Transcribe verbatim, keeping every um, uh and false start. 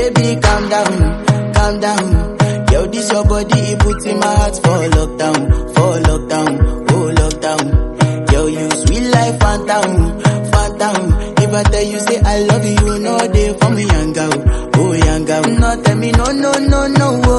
Baby, calm down, calm down. Yo, this your body, it puts in my heart for lockdown, for lockdown, oh lockdown. Yo, you sweet life, phantom, phantom. If I tell you, say I love you, no day for me, young girl, oh young girl. No, tell me, no, no, no, no.